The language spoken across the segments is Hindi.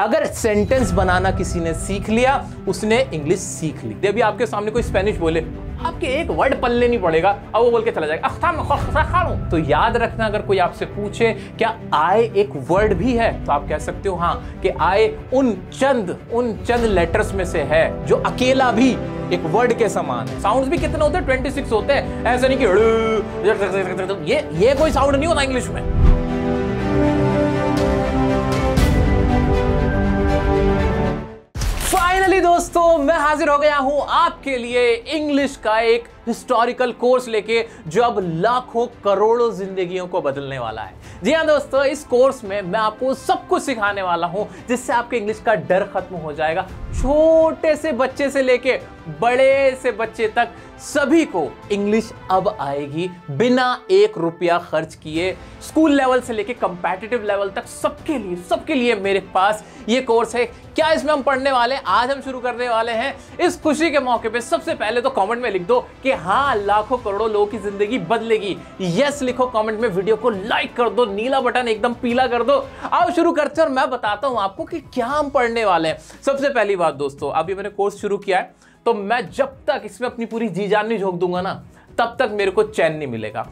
अगर सेंटेंस बनाना किसी ने सीख लिया, उसने इंग्लिश सीख ली। अभी आपके सामने कोई स्पेनिश बोले, आपके एक वर्ड पल्ले नहीं पड़ेगा, अब वो बोल के चला जाएगा अख्ताम। तो याद रखना, अगर कोई आपसे पूछे क्या आय एक वर्ड भी है, तो आप कह सकते हो हाँ कि आय उन चंद लेटर्स में से है जो अकेला भी एक वर्ड के समान है। साउंड्स भी कितने होते हैं? 26 होते हैं। ऐसा नहीं कि ये कोई साउंड नहीं होता इंग्लिश में। दोस्तों, मैं हाजिर हो गया हूं आपके लिए इंग्लिश का एक हिस्टोरिकल कोर्स लेके, जो अब लाखों करोड़ों जिंदगियों को बदलने वाला है। जी हाँ दोस्तों, इस कोर्स में मैं आपको सब कुछ सिखाने वाला हूं जिससे आपके इंग्लिश का डर खत्म हो जाएगा। छोटे से बच्चे से लेके बड़े से बच्चे तक सभी को इंग्लिश अब आएगी बिना एक रुपया खर्च किए। स्कूल लेवल से लेके कॉम्पिटिटिव लेवल तक सबके लिए मेरे पास ये कोर्स है। क्या इसमें हम पढ़ने वाले? आज हम शुरू करने वाले हैं। इस खुशी के मौके पे सबसे पहले तो कमेंट में लिख दो कि हाँ, लाखों करोड़ों लोगों की जिंदगी बदलेगी। यस लिखो कमेंट में, वीडियो को लाइक कर दो, नीला बटन एकदम पीला कर दो। आओ शुरू करते हैं और मैं बताता हूँ आपको कि क्या हम पढ़ने वाले हैं। सबसे पहली बात दोस्तों, अभी मैंने कोर्स शुरू किया है तो मैं जब तक इसमें अपनी पूरी जी जान नहीं झोंक दूंगा ना, तब तक मेरे को चैन नहीं मिलेगा।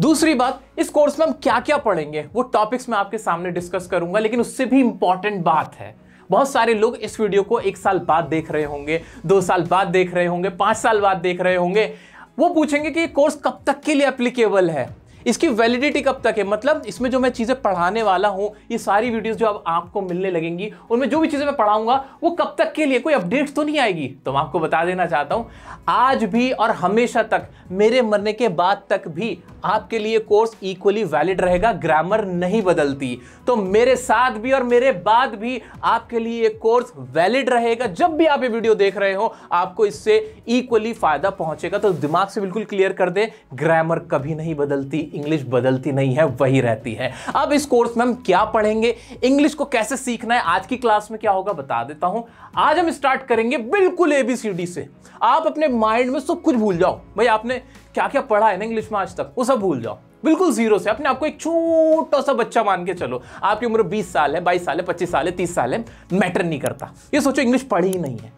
दूसरी बात, इस कोर्स में हम क्या क्या पढ़ेंगे वो टॉपिक्स मैं आपके सामने डिस्कस करूंगा, लेकिन उससे भी इंपॉर्टेंट बात है, बहुत सारे लोग इस वीडियो को 1 साल बाद देख रहे होंगे, 2 साल बाद देख रहे होंगे, 5 साल बाद देख रहे होंगे। वो पूछेंगे कि ये कोर्स कब तक के लिए एप्लीकेबल है, इसकी वैलिडिटी कब तक है। मतलब इसमें जो मैं चीज़ें पढ़ाने वाला हूँ, ये सारी वीडियोस जो अब आपको मिलने लगेंगी, उनमें जो भी चीज़ें मैं पढ़ाऊंगा वो कब तक के लिए, कोई अपडेट्स तो नहीं आएगी। तो मैं आपको बता देना चाहता हूँ, आज भी और हमेशा तक, मेरे मरने के बाद तक भी आपके लिए कोर्स इक्वली वैलिड रहेगा। ग्रामर नहीं बदलती। तो मेरे साथ भी और मेरे बाद भी आपके लिए ये कोर्स वैलिड रहेगा। जब भी आप ये वीडियो देख रहे हो, आपको इससे इक्वली फ़ायदा पहुँचेगा। तो दिमाग से बिल्कुल क्लियर कर दे, ग्रामर कभी नहीं बदलती, इंग्लिश बदलती नहीं है, वही रहती है। अब इस कोर्स में हम क्या पढ़ेंगे, इंग्लिश को कैसे सीखना है, आज की क्लास में क्या होगा बता देता हूं। आज हम स्टार्ट करेंगे बिल्कुल ABCD से। आप अपने माइंड में सब कुछ भूल जाओ भाई, आपने क्या क्या पढ़ा है ना इंग्लिश में आज तक, वो सब भूल जाओ, बिल्कुल जीरो से। अपने आपको एक छोटा सा बच्चा मान के चलो। आपकी उम्र 20 साल है, 22 साल है, 25 साल है, 30 साल है, मैटर नहीं करता। ये सोचो इंग्लिश पढ़ी ही नहीं है।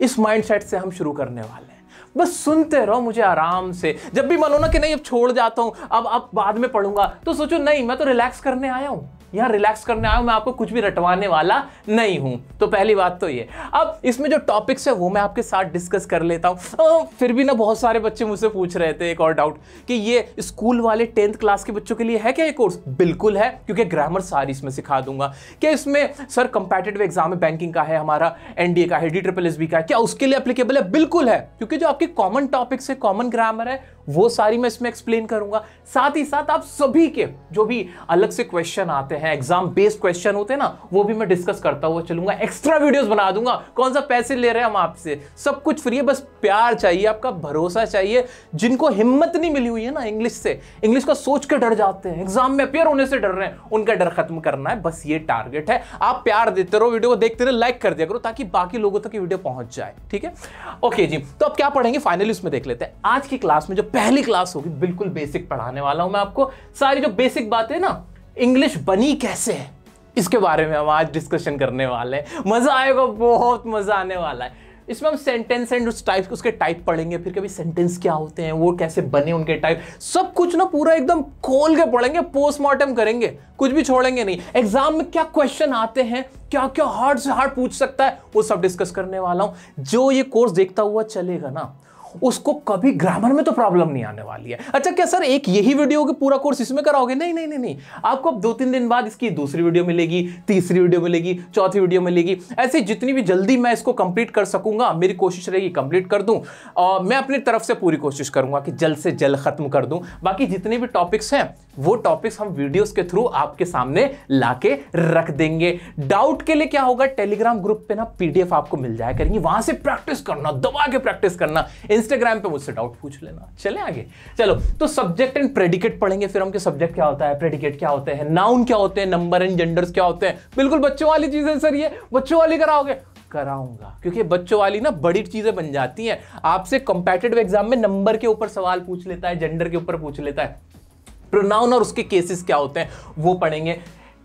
इस माइंड सेट से हम शुरू करने वाले हैं। बस सुनते रहो मुझे आराम से। जब भी मन हो ना कि नहीं अब छोड़ जाता हूँ, अब बाद में पढ़ूंगा, तो सोचो नहीं, मैं तो रिलैक्स करने आया हूँ, यहाँ रिलैक्स करने आया हूँ, मैं आपको कुछ भी रटवाने वाला नहीं हूँ। तो पहली बात तो ये। अब इसमें जो टॉपिक्स है वो मैं आपके साथ डिस्कस कर लेता हूँ। फिर भी ना बहुत सारे बच्चे मुझसे पूछ रहे थे एक और डाउट कि ये स्कूल वाले 10th क्लास के बच्चों के लिए है क्या ये कोर्स? बिल्कुल है, क्योंकि ग्रामर सारी इसमें सिखा दूंगा। क्या इसमें सर कॉम्पिटिटिव एग्जाम है, बैंकिंग का है, हमारा NDA का है, DSSB का है, क्या उसके लिए एप्लीकेबल है? बिल्कुल है, क्योंकि जो आपके कॉमन टॉपिक्स है, कॉमन ग्रामर है, वो सारी मैं इसमें एक्सप्लेन करूंगा। साथ ही साथ आप सभी के जो भी अलग से क्वेश्चन आते हैं, एग्जाम बेस्ड क्वेश्चन होते हैं ना, वो भी मैं डिस्कस करता हुआ चलूंगा। एक्स्ट्रा वीडियोस बना दूंगा। कौन सा पैसे ले रहे हैं हम आपसे? सब कुछ फ्री है, बस प्यार चाहिए, आपका भरोसा चाहिए। जिनको हिम्मत नहीं मिली हुई है ना इंग्लिश से, इंग्लिश का सोच के डर जाते हैं, एग्जाम में अपेयर होने से डर रहे हैं, उनका डर खत्म करना है, बस ये टारगेट है। आप प्यार देते रहो, वीडियो को देखते रहो, लाइक कर दिया करो ताकि बाकी लोगों तक ये वीडियो पहुंच जाए। ठीक है, ओके जी। तो अब क्या पढ़ेंगे फाइनली उसमें देख लेते हैं। आज की क्लास में जो पहली क्लास होगी, बिल्कुल बेसिक पढ़ाने वाला हूं मैं आपको। सारी जो बेसिक बातें ना, इंग्लिश बनी कैसे है, इसके बारे में हम आज डिस्कशन करने वाले हैं। मजा आएगा, बहुत मजा आने वाला है। इसमें हम सेंटेंस एंड उसके टाइप पढ़ेंगे, फिर कभी सेंटेंस क्या होते हैं, वो कैसे बने, उनके टाइप, सब कुछ ना पूरा एकदम खोल के पढ़ेंगे, पोस्टमार्टम करेंगे, कुछ भी छोड़ेंगे नहीं। एग्जाम में क्या क्वेश्चन आते हैं, क्या क्या हार्ड से हार्ड पूछ सकता है, वो सब डिस्कस करने वाला हूँ। जो ये कोर्स देखता हुआ चलेगा ना, उसको कभी ग्रामर में तो प्रॉब्लम नहीं आने वाली है। अच्छा क्या सर एक यही वीडियो होगी, पूरा कोर्स इसमें कराओगे? नहीं नहीं नहीं नहीं, आपको अब 2-3 दिन बाद इसकी दूसरी वीडियो मिलेगी, तीसरी वीडियो मिलेगी, चौथी वीडियो मिलेगी। ऐसे जितनी भी जल्दी मैं इसको कंप्लीट कर सकूंगा, मेरी कोशिश रहेगी कंप्लीट कर दूं। और मैं अपनी तरफ से पूरी कोशिश करूंगा कि जल्द से जल्द खत्म कर दूं। बाकी जितने भी टॉपिक्स हैं, वो टॉपिक्स हम वीडियोस के थ्रू आपके सामने लाके रख देंगे। डाउट के लिए क्या होगा, टेलीग्राम ग्रुप पे ना PDF आपको मिल जाया करेंगे, वहां से प्रैक्टिस करना, दबा के प्रैक्टिस करना। इंस्टाग्राम पे मुझसे डाउट पूछ लेना। चले आगे, चलो। तो सब्जेक्ट एंड प्रेडिकेट पढ़ेंगे, फिर हम के सब्जेक्ट क्या होता है, प्रेडिकेट क्या होते हैं, नाउन क्या होते हैं, नंबर एंड जेंडर्स क्या होते हैं। बिल्कुल बच्चों वाली चीजें। सर ये बच्चों वाली कराओगे? कराऊंगा, क्योंकि बच्चों वाली ना बड़ी चीजें बन जाती हैं। आपसे कॉम्पिटिटिव एग्जाम में नंबर के ऊपर सवाल पूछ लेता है, जेंडर के ऊपर पूछ लेता है, प्रोनाउन और उसके केसेस क्या होते हैं वो पढ़ेंगे।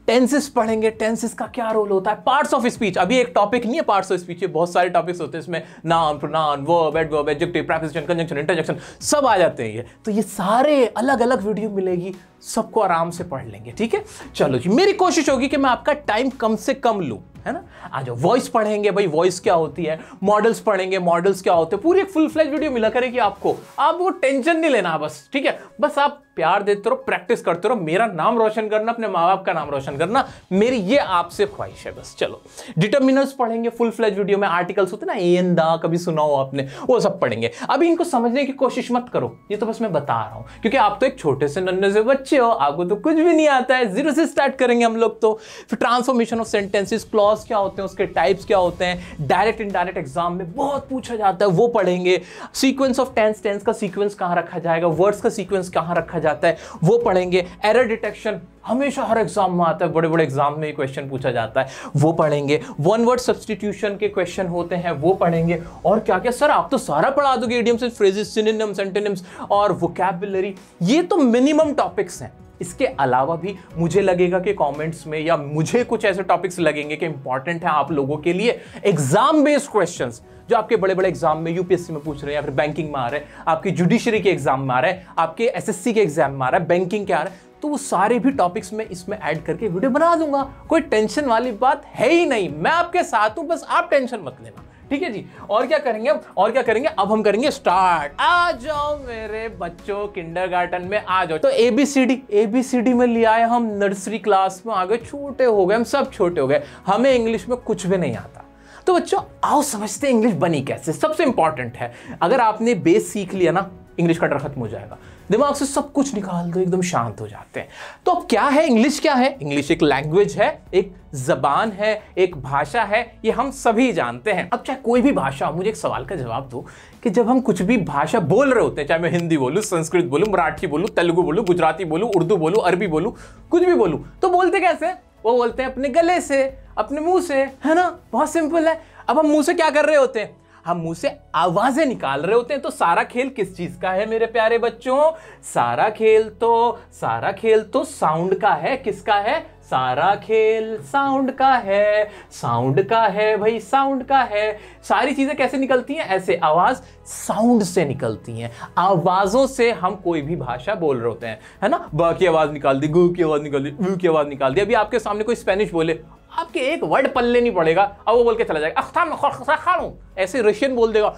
टेंसेस पढ़ेंगे। टेंसेस का क्या रोल होता है, पार्ट्स ऑफ स्पीच। अभी एक टॉपिक नहीं है पार्ट्स ऑफ स्पीच, बहुत सारे टॉपिक्स होते हैं इसमें, noun, pronoun, verb, adverb, adjective, preposition, conjunction, interjection सब आ जाते हैं ये। तो ये सारे अलग अलग वीडियो मिलेगी, सबको आराम से पढ़ लेंगे। ठीक है, चलो जी, मेरी कोशिश होगी कि मैं आपका टाइम कम से कम लूँ, है ना। आ जाओ, वॉइस पढ़ेंगे, भाई वॉइस क्या होती है, मॉडल्स पढ़ेंगे, मॉडल्स क्या होते हैं, पूरी एक फुल फ्लैश वीडियो मिला करेगी आपको। आप वो टेंशन नहीं लेना बस, ठीक है। बस आप प्यार देते रहो, प्रैक्टिस करते रहो, मेरा नाम रोशन करना, अपने माँ बाप का नाम रोशन करना, मेरी ये आपसे ख्वाहिश है बस। चलो, डिटरमिनर्स पढ़ेंगे फुल फ्लैश वीडियो में, आर्टिकल्स होते ना, ए एन दा, कभी सुना हो आपने, वो सब पढ़ेंगे। अभी इनको समझने की कोशिश मत करो, ये तो बस मैं बता रहा हूँ, क्योंकि आप तो एक छोटे से नन्हे से बच्चे हो, आपको तो कुछ भी नहीं आता है, जीरो से स्टार्ट करेंगे हम लोग तो। फिर ट्रांसफॉर्मेशन ऑफ सेंटेंसेस, क्लॉज क्या होते हैं, उसके टाइप्स क्या होते हैं, डायरेक्ट इनडायरेक्ट एग्जाम में बहुत पूछा जाता है, वो पढ़ेंगे। सीक्वेंस ऑफ टेंस, टेंस का सीक्वेंस कहाँ रखा जाएगा, वर्ड्स का सीक्वेंस कहाँ रखा जाता है, वो पढ़ेंगे। एरर डिटेक्शन हमेशा हर एग्जाम में आता है, बड़े बड़े एग्जाम में ये क्वेश्चन पूछा जाता है, वो पढ़ेंगे। वन वर्ड सब्स्टिट्यूशन के क्वेश्चन होते हैं, वो पढ़ेंगे। और क्या क्या सर, आप तो सारा पढ़ा दोगे, idioms and phrases, synonyms, antonyms और वोकैबुलरी। ये तो मिनिमम टॉपिक्स हैं, इसके अलावा भी मुझे लगेगा कि कमेंट्स में या मुझे कुछ ऐसे टॉपिक्स लगेंगे कि इंपॉर्टेंट है आप लोगों के लिए, एग्जाम बेस्ड क्वेश्चंस जो आपके बड़े बड़े एग्जाम में, यूपीएससी में पूछ रहे हैं, या फिर बैंकिंग में आ रहे हैं, आपकी जुडिशरी के एग्जाम में आ रहा है, आपके एसएससी के एग्जाम में आ रहा है, बैंकिंग के आ रहा है, तो वो सारे भी टॉपिक्स में इसमें ऐड करके वीडियो बना दूंगा। कोई टेंशन वाली बात है ही नहीं, मैं आपके साथ हूं, बस आप टेंशन मत लेना, ठीक है जी। और क्या करेंगे, और क्या करेंगे, अब हम करेंगे स्टार्ट। आ जाओ मेरे बच्चों, किंडरगार्टन में आ जाओ। तो एबीसीडी, एबीसीडी में ले आए हम, नर्सरी क्लास में आ गए, छोटे हो गए हम, सब छोटे हो गए, हमें इंग्लिश में कुछ भी नहीं आता। तो बच्चों आओ समझते हैं इंग्लिश बनी कैसे, सबसे इंपॉर्टेंट है। अगर आपने बेस सीख लिया ना, इंग्लिश का डर खत्म हो जाएगा, दिमाग से सब कुछ निकाल दो, एकदम शांत हो जाते हैं। तो अब क्या है इंग्लिश, क्या है इंग्लिश? एक लैंग्वेज है, एक जबान है, एक भाषा है, ये हम सभी जानते हैं। अब चाहे कोई भी भाषा हो, मुझे एक सवाल का जवाब दो कि जब हम कुछ भी भाषा बोल रहे होते हैं, चाहे मैं हिंदी बोलूँ, संस्कृत बोलूँ, मराठी बोलूँ, तेलुगु बोलूँ, गुजराती बोलूँ, उर्दू बोलूँ, अरबी बोलूँ, कुछ भी बोलूँ, तो बोलते कैसे? वो बोलते हैं अपने गले से, अपने मुंह से, है ना, बहुत सिंपल है। अब हम मुंह से क्या कर रहे होते हैं? हम मुंह से आवाजें निकाल रहे होते हैं। तो सारा खेल किस चीज का है मेरे प्यारे बच्चों? सारा खेल तो साउंड का है। किसका है? सारा खेल साउंड का है, साउंड का है भाई, साउंड का है। सारी चीजें कैसे निकलती हैं? ऐसे, आवाज साउंड से निकलती हैं, आवाजों से हम कोई भी भाषा बोल रहे होते हैं, है ना। ब की आवाज निकाल दी, गु की आवाज निकाल दी, ऊ की आवाज निकाल दी। अभी आपके सामने कोई स्पेनिश बोले, आपके एक वर्ड पल्ले नहीं पड़ेगा, अब वो बोल के चला जाएगा अख्ताम, ऐसे रशियन बोल देगा,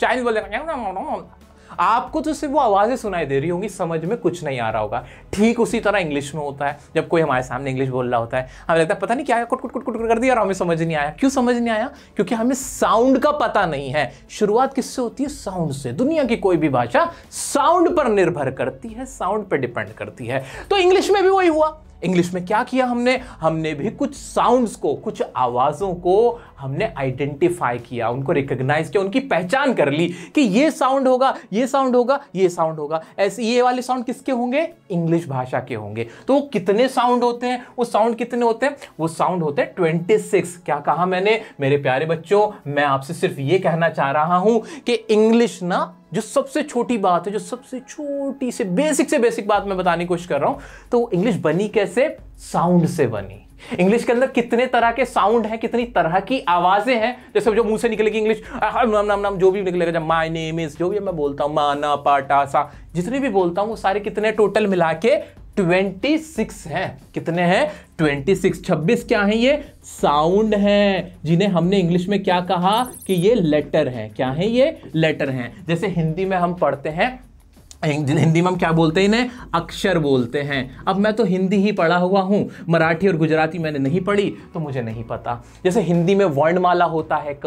चाइनीज बोल देगा, आपको तो सिर्फ वो आवाज़ें सुनाई दे रही होंगी, समझ में कुछ नहीं आ रहा होगा। ठीक उसी तरह इंग्लिश में होता है, जब कोई हमारे सामने इंग्लिश बोल रहा होता है, हमें लगता है पता नहीं क्या कुट कुट कुट कुट कर दिया और हमें समझ नहीं आया। क्यों समझ नहीं आया? क्योंकि हमें साउंड का पता नहीं है। शुरुआत किससे होती है? साउंड से। दुनिया की कोई भी भाषा साउंड पर निर्भर करती है, साउंड पर डिपेंड करती है। तो इंग्लिश में भी वही हुआ। इंग्लिश में क्या किया हमने? हमने भी कुछ साउंड्स को, कुछ आवाज़ों को हमने आइडेंटिफाई किया, उनको रिकग्नाइज किया, उनकी पहचान कर ली कि ये साउंड होगा, ये साउंड होगा, ये साउंड होगा। ऐसे ये वाले साउंड किसके होंगे? इंग्लिश भाषा के होंगे। तो कितने साउंड होते हैं? वो साउंड कितने होते हैं? वो साउंड होते हैं 26। क्या कहा मैंने मेरे प्यारे बच्चों? मैं आपसे सिर्फ ये कहना चाह रहा हूं कि इंग्लिश ना, जो सबसे छोटी बात है, जो सबसे छोटी से बेसिक बात मैं बताने की कोशिश कर रहा हूं, तो इंग्लिश बनी कैसे? साउंड से बनी। इंग्लिश के अंदर कितने तरह के साउंड हैं, कितनी तरह की आवाजें हैं। जैसे जो मुंह से निकलेगी इंग्लिश, नाम नाम नाम, जो भी निकलेगा, जब माय नेम इज, जो भी मैं बोलता हूं, माना पाटा सा, जितने भी बोलता हूं, वो सारे कितने टोटल मिला के 26 हैं। कितने हैं? 26। 26 क्या है? ये साउंड हैं, जिन्हें हमने इंग्लिश में क्या कहा कि ये लेटर हैं। क्या है ये? लेटर हैं। जैसे हिंदी में हम पढ़ते हैं, हिंदी में हम क्या बोलते हैं? इन्हें अक्षर बोलते हैं। अब मैं तो हिंदी ही पढ़ा हुआ हूँ, मराठी और गुजराती मैंने नहीं पढ़ी, तो मुझे नहीं पता। जैसे हिंदी में वर्णमाला होता है, क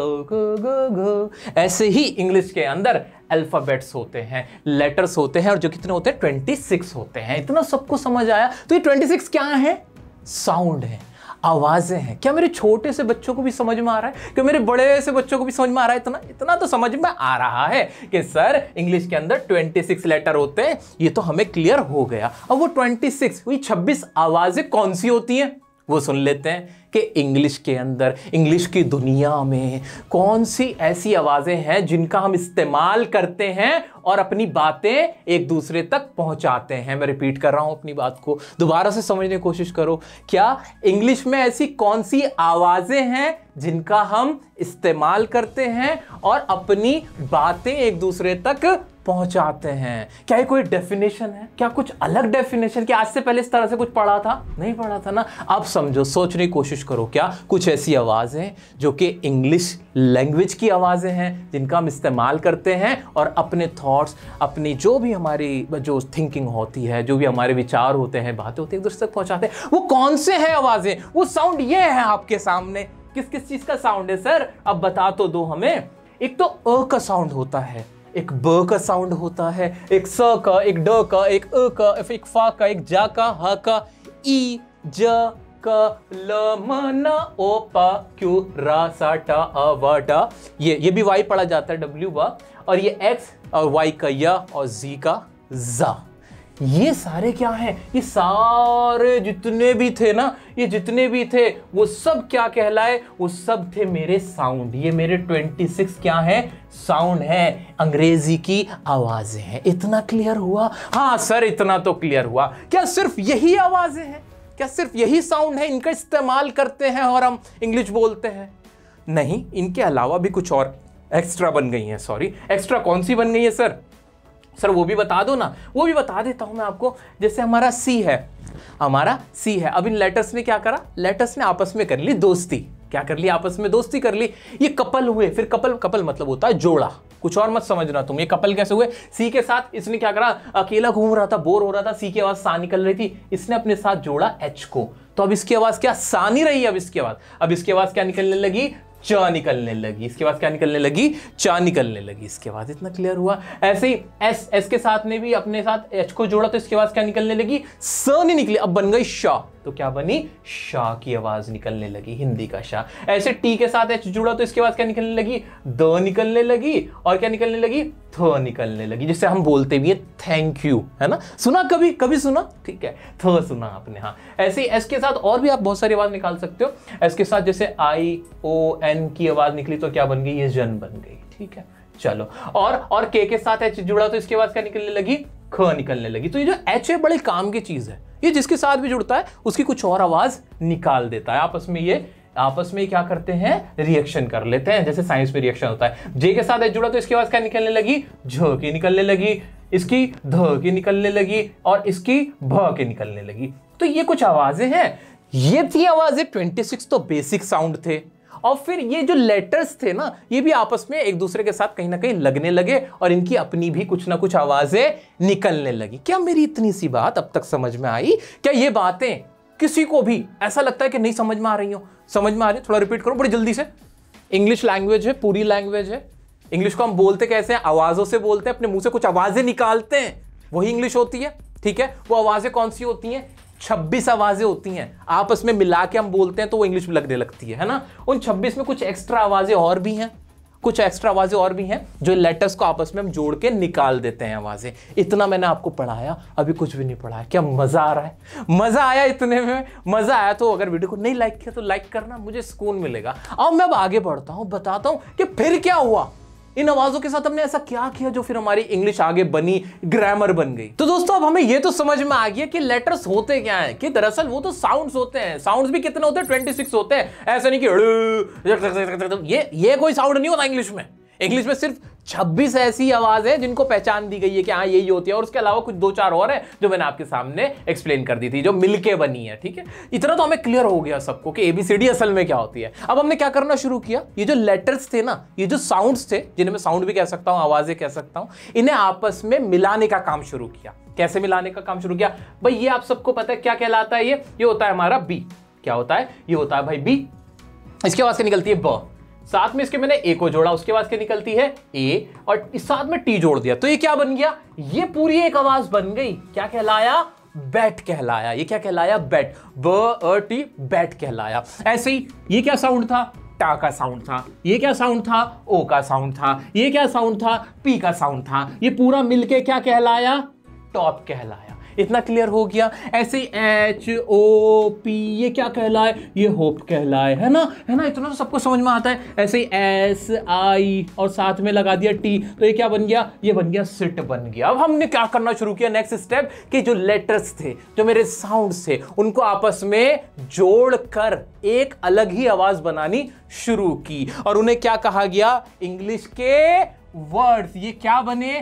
ग घ, ऐसे ही इंग्लिश के अंदर अल्फ़ाबेट्स होते हैं, लेटर्स होते हैं, और जो कितने होते हैं? 26 होते हैं। इतना सबको समझ आया? तो ये 26 क्या है? साउंड है, आवाज़ें हैं। क्या मेरे छोटे से बच्चों को भी समझ में आ रहा है? क्या मेरे बड़े से बच्चों को भी समझ में आ रहा है? इतना इतना तो समझ में आ रहा है कि सर इंग्लिश के अंदर 26 लेटर होते हैं, ये तो हमें क्लियर हो गया। अब वो 26, वही 26 आवाज़ें कौन सी होती हैं? वो सुन लेते हैं कि इंग्लिश के अंदर, इंग्लिश की दुनिया में कौन सी ऐसी आवाज़ें हैं जिनका हम इस्तेमाल करते हैं और अपनी बातें एक दूसरे तक पहुंचाते हैं। मैं रिपीट कर रहा हूं अपनी बात को, दोबारा से समझने की कोशिश करो। क्या इंग्लिश में ऐसी कौन सी आवाज़ें हैं जिनका हम इस्तेमाल करते हैं और अपनी बातें एक दूसरे तक पहुंचाते हैं? क्या ये कोई डेफिनेशन है? क्या कुछ अलग डेफिनेशन? क्या आज से पहले इस तरह से कुछ पढ़ा था? नहीं पढ़ा था ना। अब समझो, सोचने की कोशिश करो, क्या कुछ ऐसी आवाज़ें जो कि इंग्लिश लैंग्वेज की आवाज़ें हैं जिनका हम इस्तेमाल करते हैं और अपने थॉट्स, अपनी जो भी हमारी जो थिंकिंग होती है, जो भी हमारे विचार होते हैं, बातें होती हैं, एक दूसरे तक पहुँचाते हैं। वो कौन से हैं आवाज़ें? वो साउंड ये है आपके सामने। किस किस चीज़ का साउंड है सर? अब बता तो दो हमें। एक तो अ का साउंड होता है, एक ब का साउंड होता है, एक स का, एक ड का, एक अ का, एक फा का, एक जा का, ह का, ई, ज का, ल, म, न, ओ, पा, क्यू, रा, सा, टा, अ, व, डा। ये भी वाई पढ़ा जाता है, डब्ल्यू वा। और ये एक्स और वाई का या और जी का जा। ये सारे क्या हैं? ये सारे जितने भी थे ना, ये जितने भी थे वो सब क्या कहलाए? वो सब थे मेरे साउंड। ये मेरे 26 क्या हैं? साउंड हैं, अंग्रेजी की आवाज़ें हैं। इतना क्लियर हुआ? हाँ सर, इतना तो क्लियर हुआ। क्या सिर्फ यही आवाज़ें हैं? क्या सिर्फ यही साउंड है? इनका इस्तेमाल करते हैं और हम इंग्लिश बोलते हैं? नहीं, इनके अलावा भी कुछ और एक्स्ट्रा बन गई हैं। सॉरी, एक्स्ट्रा कौन सी बन गई है सर? सर वो भी बता दो ना। वो भी बता देता हूँ मैं आपको। जैसे हमारा सी है, हमारा सी है। अब इन लेटर्स ने क्या करा? लेटर्स ने आपस में कर ली दोस्ती। क्या कर ली? आपस में दोस्ती कर ली। ये कपल हुए। फिर कपल, कपल मतलब होता है जोड़ा, कुछ और मत समझना तुम। ये कपल कैसे हुए? सी के साथ इसने क्या करा? अकेला घूम रहा था, बोर हो रहा था, सी की आवाज़ सा निकल रही थी, इसने अपने साथ जोड़ा एच को। तो अब इसकी आवाज़ क्या? सा नहीं रही। अब इसकी आवाज़, अब इसकी आवाज़ क्या निकलने लगी? चा निकलने लगी। इसके बाद क्या निकलने लगी? चा निकलने लगी। इसके बाद इतना क्लियर हुआ। ऐसे ही एस, एस के साथ ने भी अपने साथ एच को जोड़ा, तो इसके बाद क्या निकलने लगी? स नहीं निकली, अब बन गई शा। तो क्या बनी? शाह की आवाज़ निकलने लगी, हिंदी का शाह। ऐसे टी के साथ एच जुड़ा, तो इसके बाद क्या निकलने लगी? द निकलने लगी। और क्या निकलने लगी? थ निकलने लगी, जिससे हम बोलते भी है थैंक यू, है ना? सुना कभी? कभी सुना? ठीक है, थ सुना आपने। हाँ, ऐसे ही एस के साथ और भी आप बहुत सारी आवाज़ निकाल सकते हो। एस के साथ जैसे आई, ओ, एन की आवाज़ निकली तो क्या बन गई? ये जन बन गई। ठीक है, चलो। और के साथ एच जुड़ा तो इसके बाद क्या निकलने लगी? ख निकलने लगी। तो ये जो एच है बड़े काम की चीज़ है। ये जिसके साथ भी जुड़ता है उसकी कुछ और आवाज़ निकाल देता है। आपस में क्या करते हैं? रिएक्शन कर लेते हैं, जैसे साइंस में रिएक्शन होता है। जे के साथ एच जुड़ा तो इसकी आवाज़ क्या निकलने लगी? झ की निकलने लगी, इसकी ध की निकलने लगी और इसकी भ के निकलने लगी। तो ये कुछ आवाज़ें हैं। ये थी आवाज़ें। 26 तो बेसिक साउंड थे। और फिर ये जो लेटर्स थे ना, ये भी आपस में एक दूसरे के साथ कहीं ना कहीं लगने लगे और इनकी अपनी भी कुछ ना कुछ आवाज़ें निकलने लगी। क्या मेरी इतनी सी बात अब तक समझ में आई? क्या ये बातें किसी को भी ऐसा लगता है कि नहीं समझ में आ रही हो? समझ में आ रही? थोड़ा रिपीट करो बड़ी जल्दी से। इंग्लिश लैंग्वेज है, पूरी लैंग्वेज है। इंग्लिश को हम बोलते कैसे हैं? आवाज़ों से बोलते हैं, अपने मुँह से कुछ आवाज़ें निकालते हैं, वही इंग्लिश होती है। ठीक है, वो आवाज़ें कौन सी होती हैं? 26 आवाज़ें होती हैं, आपस में मिला के हम बोलते हैं तो वो इंग्लिश में लगने लगती है ना। उन 26 में कुछ एक्स्ट्रा आवाज़ें और भी हैं, कुछ एक्स्ट्रा आवाज़ें और भी हैं जो लेटर्स को आपस में हम जोड़ के निकाल देते हैं आवाज़ें। इतना मैंने आपको पढ़ाया, अभी कुछ भी नहीं पढ़ाया। क्या मज़ा आ रहा है? मज़ा आया? इतने में मज़ा आया तो अगर वीडियो को नहीं लाइक किया तो लाइक करना, मुझे सुकून मिलेगा। और मैं अब आगे बढ़ता हूँ, बताता हूँ कि फिर क्या हुआ। इन आवाज़ों के साथ हमने ऐसा क्या किया जो फिर हमारी इंग्लिश आगे बनी, ग्रामर बन गई। तो दोस्तों अब हमें ये तो समझ में आ गया कि लेटर्स होते क्या हैं, कि दरअसल वो तो साउंड्स होते हैं। साउंड्स भी कितने होते हैं? 26 होते हैं। ऐसा नहीं कि ये कोई साउंड नहीं होता इंग्लिश में। इंग्लिश में सिर्फ 26 ऐसी आवाज़ है जिनको पहचान दी गई है कि हाँ यही होती है। और उसके अलावा कुछ 2-4 और हैं जो मैंने आपके सामने एक्सप्लेन कर दी थी, जो मिलके बनी है। ठीक है, इतना तो हमें क्लियर हो गया सबको कि ABCD असल में क्या होती है। अब हमने क्या करना शुरू किया? ये जो लेटर्स थे ना, ये जो साउंड्स थे, जिन्हें मैं साउंड भी कह सकता हूँ, आवाज़ें कह सकता हूँ, इन्हें आपस में मिलाने का काम शुरू किया। कैसे मिलाने का काम शुरू किया? भाई ये आप सबको पता है क्या कहलाता है। ये होता है हमारा बी। क्या होता है? ये होता है भाई बी। इसकी आवाज़ से निकलती है ब। साथ में इसके मैंने ए को जोड़ा, उसके बाद क्या निकलती है? ए। और इस साथ में टी जोड़ दिया तो ये क्या बन गया? ये पूरी एक आवाज बन गई। क्या कहलाया? बैट कहलाया। ये क्या कहलाया? बैट। ब अ टी, बैट कहलाया। ऐसे ही ये क्या साउंड था? टा का साउंड था। ये क्या साउंड था? ओ का साउंड था। ये क्या साउंड था? पी का साउंड था। ये पूरा मिलके क्या कहलाया? टॉप कहलाया। इतना क्लियर हो गया। ऐसे HOP ये क्या कहलाए, ये होप कहलाए, है ना, है ना, इतना तो सबको समझ में आता है। ऐसे ही SI और साथ में लगा दिया T, तो ये क्या बन गया, ये बन गया सिट बन गया। अब हमने क्या करना शुरू किया नेक्स्ट स्टेप कि जो लेटर्स थे, जो मेरे साउंड्स थे, उनको आपस में जोड़कर एक अलग ही आवाज बनानी शुरू की और उन्हें क्या कहा गया, इंग्लिश के वर्ड्स। ये क्या बने,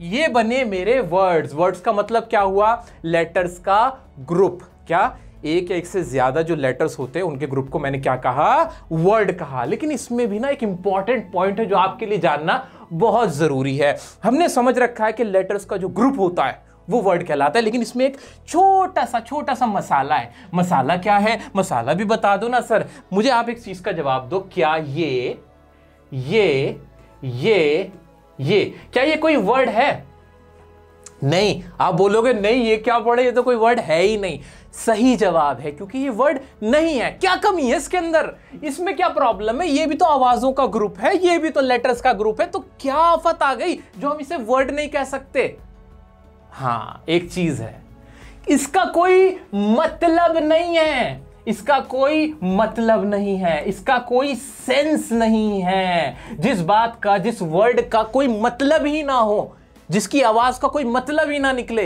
ये बने मेरे वर्ड्स। वर्ड्स का मतलब क्या हुआ, लेटर्स का ग्रुप। क्या एक से ज्यादा जो लेटर्स होते हैं उनके ग्रुप को मैंने क्या कहा, वर्ड कहा। लेकिन इसमें भी ना एक इंपॉर्टेंट पॉइंट है जो आपके लिए जानना बहुत जरूरी है। हमने समझ रखा है कि लेटर्स का जो ग्रुप होता है वो वर्ड कहलाता है, लेकिन इसमें एक छोटा सा मसाला है। मसाला क्या है, मसाला भी बता दो ना सर। मुझे आप एक चीज का जवाब दो, क्या ये क्या ये कोई वर्ड है? नहीं। आप बोलोगे नहीं ये क्या वर्ड है, ये तो कोई वर्ड है ही नहीं। सही जवाब है, क्योंकि ये वर्ड नहीं है। क्या कमी है इसके अंदर, इसमें क्या प्रॉब्लम है? ये भी तो आवाजों का ग्रुप है, ये भी तो लेटर्स का ग्रुप है, तो क्या आफत आ गई जो हम इसे वर्ड नहीं कह सकते? हाँ, एक चीज है, इसका कोई मतलब नहीं है, इसका कोई मतलब नहीं है, इसका कोई सेंस नहीं है। जिस बात का, जिस वर्ड का कोई मतलब ही ना हो, जिसकी आवाज का कोई मतलब ही ना निकले,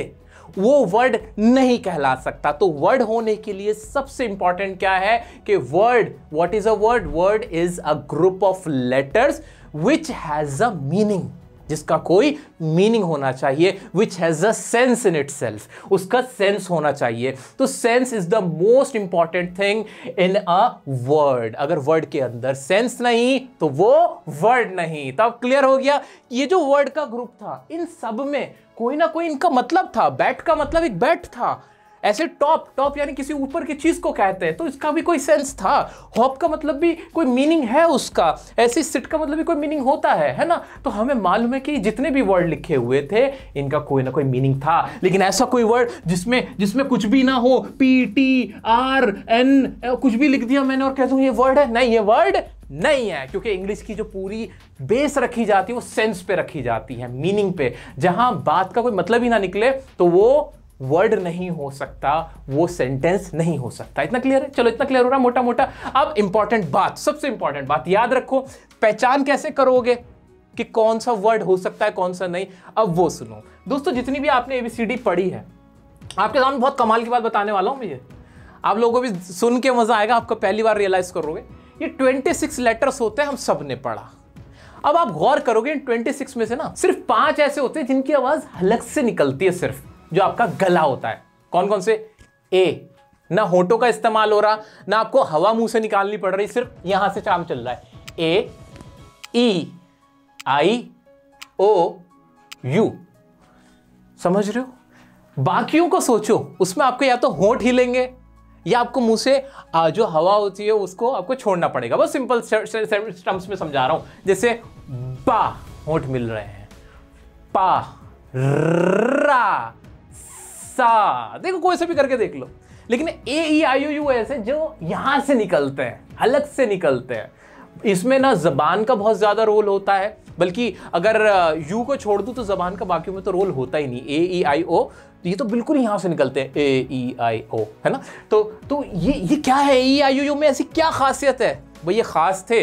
वो वर्ड नहीं कहला सकता। तो वर्ड होने के लिए सबसे इंपॉर्टेंट क्या है कि word, what is a word? Word is a group of letters which has a meaning, जिसका कोई मीनिंग होना चाहिए, which has a sense in itself, उसका सेंस होना चाहिए। तो sense is the most important thing in a word. अगर वर्ड के अंदर सेंस नहीं तो वो वर्ड नहीं। तो अब क्लियर हो गया, ये जो वर्ड का ग्रुप था इन सब में कोई ना कोई इनका मतलब था। बैट का मतलब एक बैट था, ऐसे टॉप यानी किसी ऊपर की चीज को कहते हैं, तो इसका भी कोई सेंस था। होप का मतलब भी कोई मीनिंग है उसका, ऐसे सिट का मतलब भी कोई मीनिंग होता है ना। तो हमें मालूम है कि जितने भी वर्ड लिखे हुए थे इनका कोई ना कोई मीनिंग था, लेकिन ऐसा कोई वर्ड जिसमें कुछ भी ना हो, PTRN कुछ भी लिख दिया मैंने और कह दूं ये वर्ड है, नहीं ये वर्ड नहीं है। क्योंकि इंग्लिश की जो पूरी बेस रखी जाती है वो सेंस पे रखी जाती है, मीनिंग पे। जहां बात का कोई मतलब ही ना निकले तो वो वर्ड नहीं हो सकता, वो सेंटेंस नहीं हो सकता। इतना क्लियर है? चलो, इतना क्लियर हो रहा मोटा मोटा। अब इंपॉर्टेंट बात, सबसे इंपॉर्टेंट बात याद रखो, पहचान कैसे करोगे कि कौन सा वर्ड हो सकता है कौन सा नहीं। अब वो सुनो दोस्तों, जितनी भी आपने ABCD पढ़ी है, आपके सामने बहुत कमाल की बात बताने वाला हूं मैं। आप लोगों को भी सुन के मजा आएगा, आपको पहली बार रियलाइज करोगे। ये 26 लेटर्स होते हैं, हम सब ने पढ़ा। अब आप गौर करोगे इन 26 में से ना सिर्फ 5 ऐसे होते हैं जिनकी आवाज अलग से निकलती है, सिर्फ जो आपका गला होता है। कौन कौन से? ए, ना होठों का इस्तेमाल हो रहा, ना आपको हवा मुंह से निकालनी पड़ रही, सिर्फ यहां से काम चल रहा है। A, E, I, O, U. समझ रहे हो? बाकियों को सोचो, उसमें आपको या तो होठ हिलेंगे या आपको मुंह से जो हवा होती है उसको आपको छोड़ना पड़ेगा। बस सिंपल टर्म्स में समझा रहा हूं। जैसे बा, होठ मिल रहे हैं, पा, रा, सा, देखो कोई से भी करके देख लो। लेकिन ए, ई, आई, ओ, यू ऐसे जो यहां से निकलते हैं, अलग से निकलते हैं, इसमें ना जबान का बहुत ज्यादा रोल होता है। बल्कि अगर यू को छोड़ दूं तो जबान का बाकियों में तो रोल होता ही नहीं। ए, ई, आई, ओ तो ये तो बिल्कुल यहां से निकलते हैं, ए, ई, आई, ओ, है ना। तो ये क्या है, ई, आई, ओ, यू में ऐसी क्या खासियत है? भाई ये खास थे,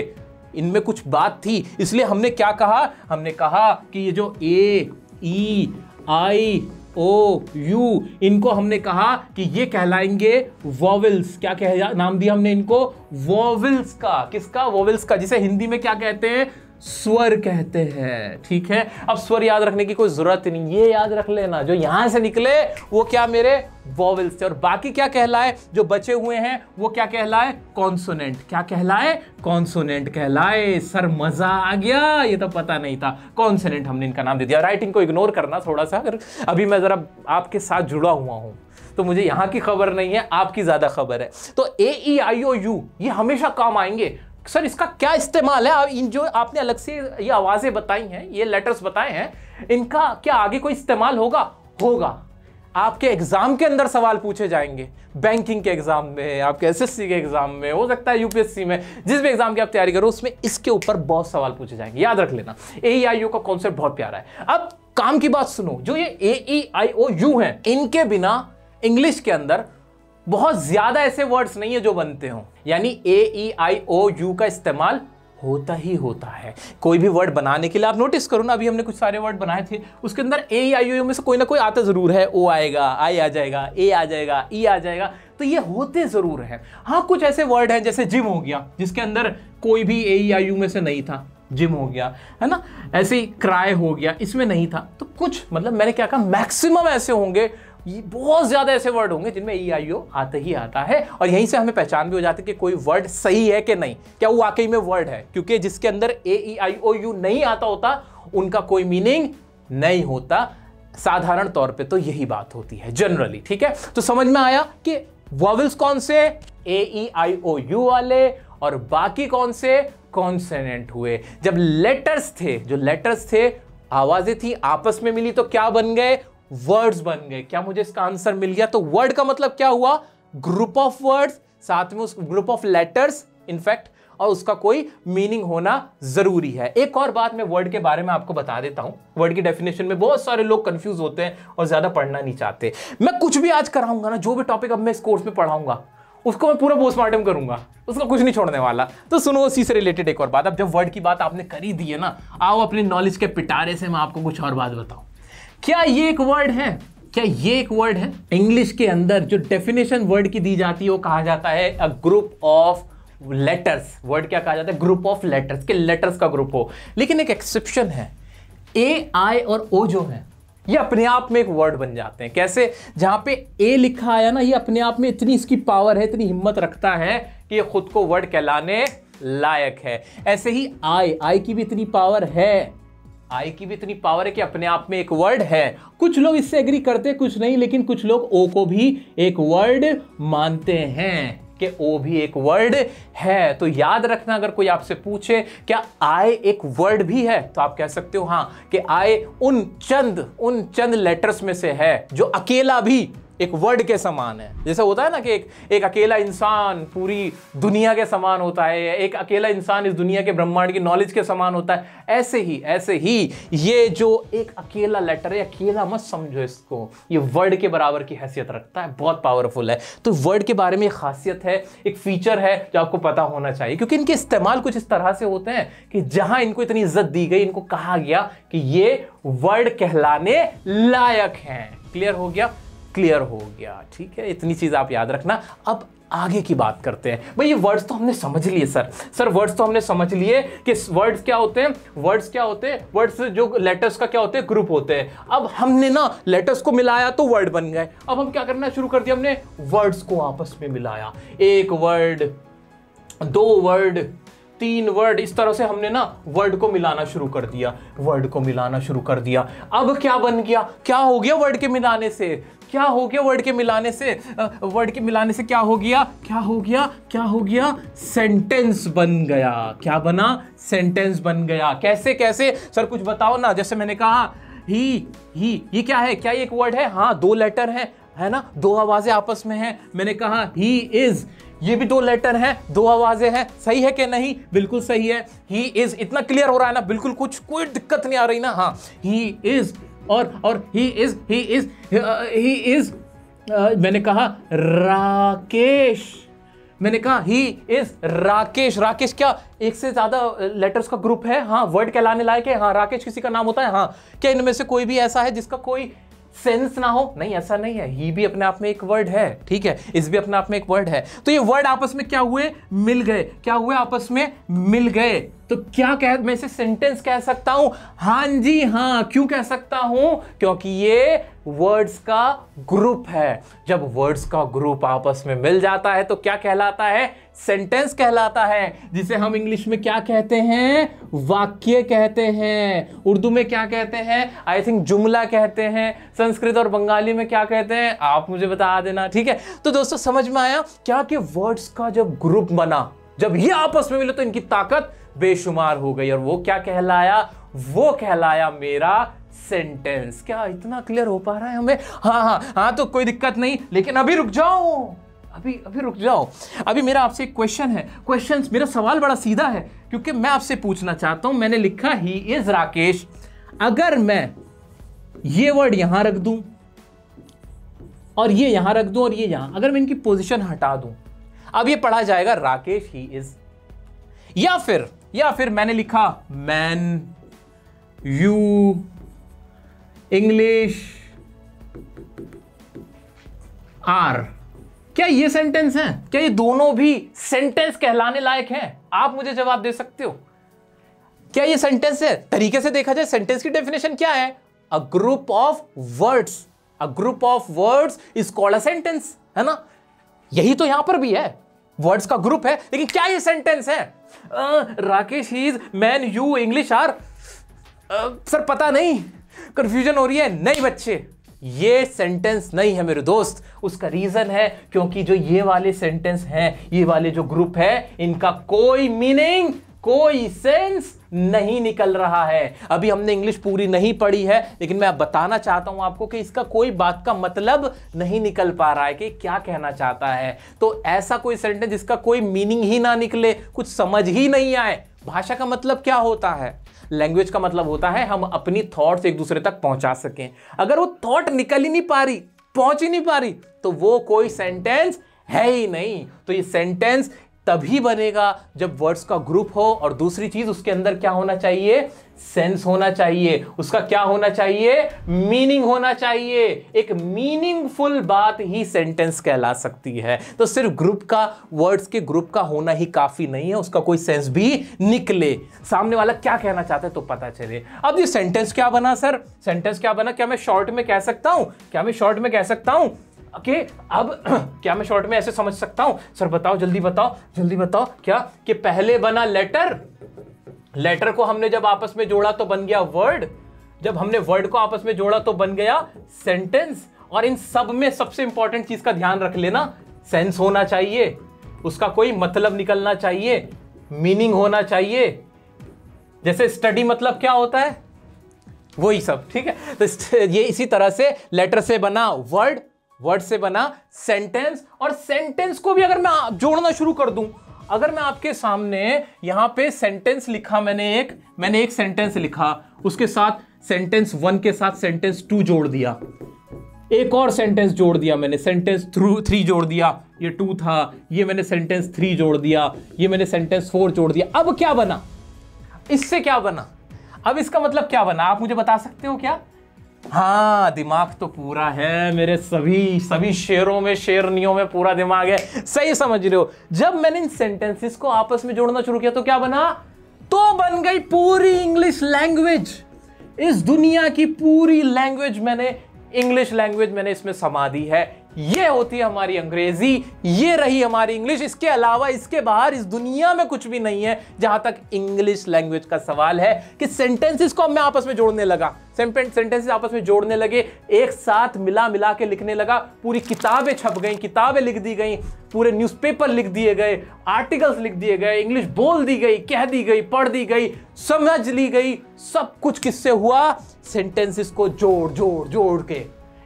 इनमें कुछ बात थी, इसलिए हमने क्या कहा, हमने कहा कि ये जो ए, ई, आई, ओ, यू, इनको हमने कहा कि ये कहलाएंगे वॉवेल्स। क्या कह नाम दिया हमने इनको? वॉवेल्स का। किसका? वॉवेल्स का, जिसे हिंदी में क्या कहते हैं, स्वर कहते हैं। ठीक है, अब स्वर याद रखने की कोई जरूरत नहीं, ये याद रख लेना जो यहां से निकले वो क्या मेरे वॉवेल्स थे, और बाकी क्या कहलाए, जो बचे हुए हैं वो क्या कहलाए, कॉन्सोनेंट। क्या कहलाए? कॉन्सोनेंट कहलाए। सर मजा आ गया, ये तो पता नहीं था, कॉन्सोनेंट हमने इनका नाम दे दिया। राइट, इनको इग्नोर करना थोड़ा सा, अगर अभी मैं जरा आपके साथ जुड़ा हुआ हूं तो मुझे यहाँ की खबर नहीं है, आपकी ज्यादा खबर है। तो ए, ई, आई, ओ, यू ये हमेशा काम आएंगे। सर इसका क्या इस्तेमाल है, इन जो आपने अलग से ये आवाजें बताई हैं, ये लेटर्स बताए हैं, इनका क्या आगे कोई इस्तेमाल होगा? होगा, आपके एग्जाम के अंदर सवाल पूछे जाएंगे, बैंकिंग के एग्जाम में, आपके SSC के एग्जाम में, हो सकता है UPSC में, जिस भी एग्जाम की आप तैयारी करो उसमें इसके ऊपर बहुत सवाल पूछे जाएंगे। याद रख लेना, ए, आई, यू का कॉन्सेप्ट बहुत प्यारा है। अब काम की बात सुनो, जो ये AEIOU हैं, इनके बिना इंग्लिश के अंदर बहुत ज्यादा ऐसे वर्ड्स नहीं है जो बनते हों। यानी AEIOU का इस्तेमाल होता ही होता है कोई भी वर्ड बनाने के लिए। आप नोटिस करो ना, अभी हमने कुछ सारे वर्ड बनाए थे, उसके अंदर AEIOU में से कोई ना कोई आता जरूर है। ओ आएगा, आई आ जाएगा, ए आ जाएगा, ई आ जाएगा, तो ये होते जरूर हैं। हाँ, कुछ ऐसे वर्ड हैं जैसे जिम हो गया, जिसके अंदर कोई भी AEIOU में से नहीं था। जिम हो गया, है ना, ऐसे ही क्राय हो गया, इसमें नहीं था। तो कुछ, मतलब मैंने क्या कहा, मैक्सिमम ऐसे होंगे, ये बहुत ज्यादा ऐसे वर्ड होंगे जिनमें AEIOU आता ही आता है। और यहीं से हमें पहचान भी हो जाती है कि कोई वर्ड सही है कि नहीं, क्या वो वाकई में वर्ड है। क्योंकि जिसके अंदर AEIOU नहीं आता होता, उनका कोई मीनिंग नहीं होता साधारण तौर पे। तो यही बात होती है जनरली, ठीक है। तो समझ में आया कि वॉवल्स कौन से AEIOU वाले और बाकी कौन से कॉन्सोनेंट हुए। जब लेटर्स थे, जो लेटर्स थे, आवाजें थी, आपस में मिली तो क्या बन गए, वर्ड्स बन गए। क्या मुझे इसका आंसर मिल गया? तो वर्ड का मतलब क्या हुआ, ग्रुप ऑफ वर्ड्स साथ में उस ग्रुप ऑफ लेटर्स इनफैक्ट, और उसका कोई मीनिंग होना जरूरी है। एक और बात मैं वर्ड के बारे में आपको बता देता हूं, वर्ड की डेफिनेशन में बहुत सारे लोग कंफ्यूज होते हैं और ज्यादा पढ़ना नहीं चाहते। मैं कुछ भी आज कराऊंगा ना, जो भी टॉपिक अब मैं इस कोर्स में पढ़ाऊंगा, उसको मैं पूरा पोस्टमार्टम करूंगा, उसका कुछ नहीं छोड़ने वाला। तो सुनो, उसी से रिलेटेड एक और बात। अब जब वर्ड की बात आपने करी दी है ना, आओ अपने नॉलेज के पिटारे से मैं आपको कुछ और बात बताऊं। क्या ये एक वर्ड है? क्या ये एक वर्ड है? इंग्लिश के अंदर जो डेफिनेशन वर्ड की दी जाती है वो कहा जाता है a group of letters. Word क्या कहा जाता है? ग्रुप ऑफ लेटर्स, के लेटर्स का ग्रुप हो। लेकिन एक एक्सेप्शन है, A, I और O जो है, ये अपने आप में एक वर्ड बन जाते हैं। कैसे? जहां पे A लिखा आया ना, ये अपने आप में इतनी इसकी पावर है, इतनी हिम्मत रखता है कि ये खुद को वर्ड कहलाने लायक है। ऐसे ही I की भी इतनी पावर है, I की भी इतनी पावर है कि अपने आप में एक वर्ड है। कुछ लोग इससे एग्री करते हैं, कुछ नहीं, लेकिन कुछ लोग O को भी एक वर्ड मानते हैं कि O भी एक वर्ड है। तो याद रखना, अगर कोई आपसे पूछे क्या I एक वर्ड भी है, तो आप कह सकते हो हाँ कि I उन चंद लेटर्स में से है जो अकेला भी एक वर्ड के समान है। जैसे होता है ना कि एक अकेला इंसान पूरी दुनिया के समान होता है, एक अकेला इंसान इस दुनिया के ब्रह्मांड की नॉलेज के समान होता है, ऐसे ही ये जो एक अकेला लेटर है, अकेला मत समझो इसको, ये वर्ड के बराबर की हैसियत रखता है, बहुत पावरफुल है। तो वर्ड के बारे में एक खासियत है, एक फीचर है जो आपको पता होना चाहिए, क्योंकि इनके इस्तेमाल कुछ इस तरह से होते हैं कि जहां इनको इतनी इज्जत दी गई, इनको कहा गया कि ये वर्ड कहलाने लायक हैं। क्लियर हो गया, ठीक है, इतनी चीज आप याद रखना। अब आगे की बात करते हैं। भाई, ये वर्ड्स तो हमने समझ लिए सर, वर्ड्स तो हमने समझ लिए कि वर्ड्स क्या होते हैं, वर्ड्स जो लेटर्स का क्या होते हैं, ग्रुप होते हैं। अब हमने ना लेटर्स को मिलाया तो वर्ड बन गए। अब हम क्या करना शुरू कर दिया, हमने वर्ड्स को आपस में मिलाया, एक वर्ड, दो वर्ड, तीन वर्ड, इस तरह से हमने ना वर्ड को मिलाना शुरू कर दिया। अब क्या हो गया वर्ड के मिलाने से क्या हो गया सेंटेंस बन गया। कैसे सर, कुछ बताओ ना। जैसे मैंने कहा ही, ये क्या है, क्या ये एक वर्ड है? हाँ, दो लेटर है ना, दो आवाजें आपस में हैं। मैंने कहा ही इज, ये भी दो लेटर हैं, दो आवाजें हैं, सही है कि नहीं? बिल्कुल सही है, ही इज। इतना क्लियर हो रहा है ना, बिल्कुल कुछ कोई दिक्कत नहीं आ रही ना। हाँ, ही इज और ही इज। मैंने कहा राकेश, ही इज राकेश। क्या एक से ज्यादा लेटर्स का ग्रुप है? हाँ, वर्ड कहलाने लायक है। हाँ, राकेश किसी का नाम होता है। हाँ, क्या इनमें से कोई भी ऐसा है जिसका कोई सेंस ना हो? नहीं, ऐसा नहीं है। ही भी अपने आप में एक वर्ड है, ठीक है, इस भी अपने आप में एक वर्ड है। तो ये वर्ड आपस में क्या हुए आपस में मिल गए। तो मैं इसे सेंटेंस कह सकता हूं। हाँ जी हाँ, क्यों कह सकता हूं? क्योंकि ये वर्ड्स का ग्रुप है। जब वर्ड्स का ग्रुप आपस में मिल जाता है तो क्या कहलाता है? सेंटेंस कहलाता है, जिसे हम इंग्लिश में क्या कहते हैं? वाक्य कहते हैं। उर्दू में क्या कहते हैं? आई थिंक जुमला कहते हैं। संस्कृत और बंगाली में क्या कहते हैं, आप मुझे बता देना, ठीक है। तो दोस्तों, समझ में आया क्या कि वर्ड्स का जब ग्रुप बना, जब ये आपस में मिले, तो इनकी ताकत बेशुमार हो गई, और वो क्या कहलाया? वो कहलाया मेरा सेंटेंस। क्या इतना क्लियर हो पा रहा है हमें? हाँ, तो कोई दिक्कत नहीं, लेकिन अभी रुक जाओ। अभी मेरा आपसे एक क्वेश्चन है। मेरा सवाल बड़ा सीधा है, क्योंकि मैं आपसे पूछना चाहता हूं। मैंने लिखा ही इज राकेश। अगर मैं ये वर्ड यहां रख दूं और ये यहां रख दूं और ये यहां, अगर मैं इनकी पोजीशन हटा दूं, अब ये पढ़ा जाएगा राकेश ही इज। या फिर मैंने लिखा मैन, यू, इंग्लिश, आर, क्या ये सेंटेंस है? क्या ये दोनों भी सेंटेंस कहलाने लायक हैं? आप मुझे जवाब दे सकते हो, क्या ये सेंटेंस है? तरीके से देखा जाए सेंटेंस की डेफिनेशन क्या है, a group of words, a group of words is called a sentence, है ना? यही तो यहां पर भी है, वर्ड्स का ग्रुप है, लेकिन क्या ये सेंटेंस है? Rakesh is man, you, English, are. Sir पता नहीं, कंफ्यूजन हो रही है। नहीं बच्चे, ये सेंटेंस नहीं है मेरे दोस्त। उसका रीजन है क्योंकि जो ये वाले सेंटेंस हैं, ये वाले जो ग्रुप है, इनका कोई मीनिंग, कोई सेंस नहीं निकल रहा है। अभी हमने इंग्लिश पूरी नहीं पढ़ी है, लेकिन मैं बताना चाहता हूं आपको कि इसका कोई बात का मतलब नहीं निकल पा रहा है कि क्या कहना चाहता है। तो ऐसा कोई सेंटेंस जिसका कोई मीनिंग ही ना निकले, कुछ समझ ही नहीं आए। भाषा का मतलब क्या होता है? लैंग्वेज का मतलब होता है हम अपनी थॉट्स एक दूसरे तक पहुंचा सकें। अगर वो थॉट निकल ही नहीं पा रही, पहुंच ही नहीं पा रही, तो वो कोई सेंटेंस है ही नहीं। तो ये सेंटेंस तभी बनेगा जब वर्ड्स का ग्रुप हो, और दूसरी चीज उसके अंदर क्या होना चाहिए, सेंस होना चाहिए। उसका क्या होना चाहिए, मीनिंग होना चाहिए। एक मीनिंगफुल बात ही सेंटेंस कहला सकती है। तो सिर्फ ग्रुप का, वर्ड्स के ग्रुप का होना ही काफी नहीं है, उसका कोई सेंस भी निकले, सामने वाला क्या कहना चाहता है तो पता चले। अब ये सेंटेंस क्या बना सर? सेंटेंस क्या बना? क्या मैं शॉर्ट में कह सकता हूं? क्या मैं शॉर्ट में ऐसे समझ सकता हूं? सर बताओ, जल्दी बताओ। क्या कि पहले बना लेटर, लेटर को हमने जब आपस में जोड़ा तो बन गया वर्ड, जब हमने वर्ड को आपस में जोड़ा तो बन गया सेंटेंस। और इन सब में सबसे इंपॉर्टेंट चीज का ध्यान रख लेना, सेंस होना चाहिए, उसका कोई मतलब निकलना चाहिए, मीनिंग होना चाहिए। जैसे स्टडी मतलब क्या होता है, वही सब, ठीक है? तो ये इसी तरह से लेटर से बना वर्ड, वर्ड से बना सेंटेंस, और सेंटेंस को भी अगर मैं जोड़ना शुरू कर दूं, अगर मैं आपके सामने यहां पे सेंटेंस लिखा, मैंने एक सेंटेंस लिखा, उसके साथ सेंटेंस 1 के साथ सेंटेंस 2 जोड़ दिया, एक और सेंटेंस जोड़ दिया मैंने, सेंटेंस 3 जोड़ दिया, ये 2 था, ये मैंने सेंटेंस 3 जोड़ दिया, ये मैंने सेंटेंस 4 जोड़ दिया। अब क्या बना, इससे क्या बना, अब इसका मतलब क्या बना, आप मुझे बता सकते हो क्या? हाँ, दिमाग तो पूरा है मेरे, सभी शेरों में, शेरनियों में पूरा दिमाग है, सही समझ रहे हो। जब मैंने इन सेंटेंसेस को आपस में जोड़ना शुरू किया तो क्या बना, तो बन गई पूरी इंग्लिश लैंग्वेज। इस दुनिया की पूरी लैंग्वेज मैंने, इंग्लिश लैंग्वेज मैंने इसमें समा दी है। ये होती है हमारी अंग्रेजी, ये रही हमारी इंग्लिश। इसके अलावा, इसके बाहर इस दुनिया में कुछ भी नहीं है। जहां तक इंग्लिश लैंग्वेज का सवाल है कि सेंटेंसेस को मैं आपस में जोड़ने लगा, सेंटेंसेस आपस में जोड़ने लगे, एक साथ मिला के लिखने लगा, पूरी किताबें छप गई, किताबें लिख दी गई, पूरे न्यूज़पेपर लिख दिए गए, आर्टिकल्स लिख दिए गए, इंग्लिश बोल दी गई, कह दी गई, पढ़ दी गई, समझ ली गई। सब कुछ किससे हुआ, सेंटेंसेस को जोड़ जोड़ जोड़ के।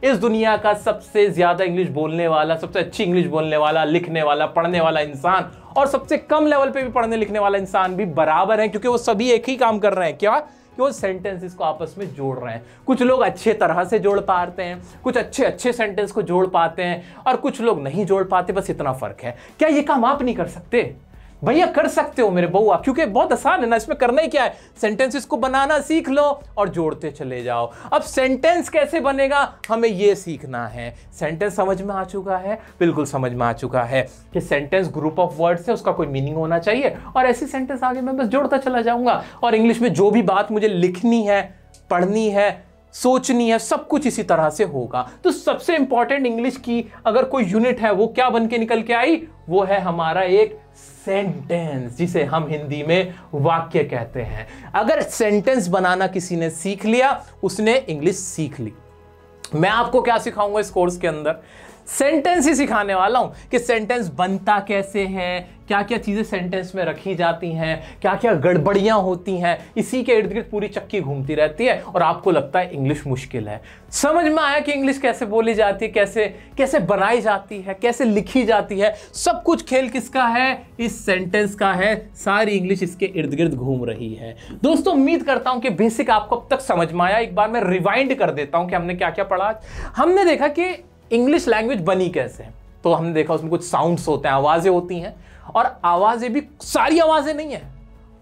इस दुनिया का सबसे ज्यादा इंग्लिश बोलने वाला, सबसे अच्छी इंग्लिश बोलने वाला, लिखने वाला, पढ़ने वाला इंसान और सबसे कम लेवल पे भी पढ़ने लिखने वाला इंसान भी बराबर है, क्योंकि वो सभी एक ही काम कर रहे हैं, क्या कि वो सेंटेंसेस को आपस में जोड़ रहे हैं। कुछ लोग अच्छे तरह से जोड़ पाते हैं, कुछ अच्छे अच्छे सेंटेंस को जोड़ पाते हैं, और कुछ लोग नहीं जोड़ पाते, बस इतना फर्क है। क्या ये काम आप नहीं कर सकते? भैया कर सकते हो मेरे बउआ, क्योंकि बहुत आसान है ना, इसमें करना ही क्या है, सेंटेंसेस को बनाना सीख लो और जोड़ते चले जाओ। अब सेंटेंस कैसे बनेगा, हमें ये सीखना है। सेंटेंस समझ में आ चुका है, बिल्कुल समझ में आ चुका है कि सेंटेंस ग्रुप ऑफ वर्ड्स है, उसका कोई मीनिंग होना चाहिए, और ऐसी सेंटेंस आगे मैं बस जोड़ता चला जाऊंगा। और इंग्लिश में जो भी बात मुझे लिखनी है, पढ़नी है, सोचनी है, सब कुछ इसी तरह से होगा। तो सबसे इंपॉर्टेंट इंग्लिश की अगर कोई यूनिट है, वो क्या बन के निकल के आई, वो है हमारा एक सेंटेंस, जिसे हम हिंदी में वाक्य कहते हैं। अगर सेंटेंस बनाना किसी ने सीख लिया, उसने इंग्लिश सीख ली। मैं आपको क्या सिखाऊंगा इस कोर्स के अंदर, सेंटेंस ही सिखाने वाला हूं कि सेंटेंस बनता कैसे है, क्या क्या चीज़ें सेंटेंस में रखी जाती हैं, क्या क्या गड़बड़ियाँ होती हैं, इसी के इर्द गिर्द पूरी चक्की घूमती रहती है और आपको लगता है इंग्लिश मुश्किल है। समझ में आया कि इंग्लिश कैसे बोली जाती है, कैसे बनाई जाती है, कैसे लिखी जाती है, सब कुछ खेल किसका है, इस सेंटेंस का है। सारी इंग्लिश इसके इर्द गिर्द घूम रही है। दोस्तों उम्मीद करता हूं कि बेसिक आपको अब तक समझ में आया। एक बार मैं रिवाइंड कर देता हूं कि हमने क्या क्या पढ़ा। हमने देखा कि इंग्लिश लैंग्वेज बनी कैसे है, तो हमने देखा उसमें कुछ साउंड्स होते हैं, आवाज़ें होती हैं, और आवाज़ें भी सारी आवाज़ें नहीं हैं,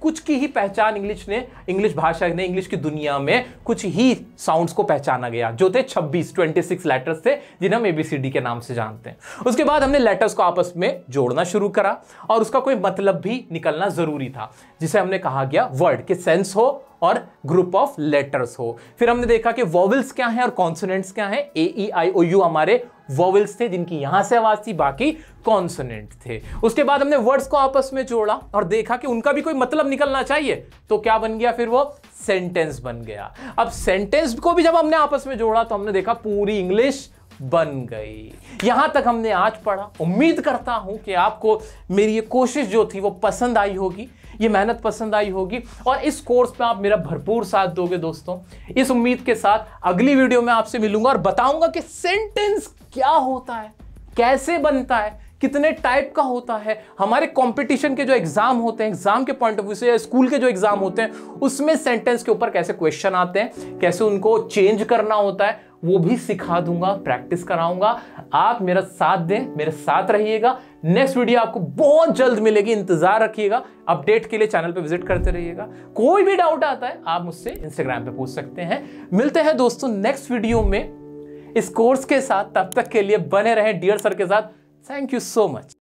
कुछ की ही पहचान इंग्लिश भाषा ने इंग्लिश की दुनिया में कुछ ही साउंड्स को पहचाना गया, जो थे 26 लेटर्स थे, जिन्हें हम ABCD के नाम से जानते हैं। उसके बाद हमने लेटर्स को आपस में जोड़ना शुरू करा और उसका कोई मतलब भी निकलना ज़रूरी था, जिसे हमने कहा गया वर्ड के सेंस हो और ग्रुप ऑफ लेटर्स हो। फिर हमने देखा कि वॉवल्स क्या हैं और कॉन्सोनेंट्स क्या हैं। AEIOU हमारे वॉवल्स थे, जिनकी यहाँ से आवाज़ थी, बाकी कॉन्सोनेंट थे। उसके बाद हमने वर्ड्स को आपस में जोड़ा और देखा कि उनका भी कोई मतलब निकलना चाहिए, तो क्या बन गया, फिर वो सेंटेंस बन गया। अब सेंटेंस को भी जब हमने आपस में जोड़ा तो हमने देखा पूरी इंग्लिश बन गई। यहाँ तक हमने आज पढ़ा। उम्मीद करता हूँ कि आपको मेरी ये कोशिश जो थी वो पसंद आई होगी, ये मेहनत पसंद आई होगी, और इस कोर्स में आप मेरा भरपूर साथ दोगे। दोस्तों इस उम्मीद के साथ अगली वीडियो में आपसे मिलूंगा और बताऊंगा कि सेंटेंस क्या होता है, कैसे बनता है, कितने टाइप का होता है। हमारे कंपटीशन के जो एग्जाम होते हैं, एग्जाम के पॉइंट ऑफ व्यू से, या स्कूल के जो एग्जाम होते हैं, उसमें सेंटेंस के ऊपर कैसे क्वेश्चन आते हैं, कैसे उनको चेंज करना होता है, वो भी सिखा दूंगा, प्रैक्टिस कराऊंगा। आप मेरा साथ दें, मेरे साथ रहिएगा। नेक्स्ट वीडियो आपको बहुत जल्द मिलेगी, इंतजार रखिएगा। अपडेट के लिए चैनल पर विजिट करते रहिएगा। कोई भी डाउट आता है आप मुझसे इंस्टाग्राम पर पूछ सकते हैं। मिलते हैं दोस्तों नेक्स्ट वीडियो में इस कोर्स के साथ। तब तक के लिए बने रहें डियर सर के साथ। Thank you so much.